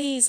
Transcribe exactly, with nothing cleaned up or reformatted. Please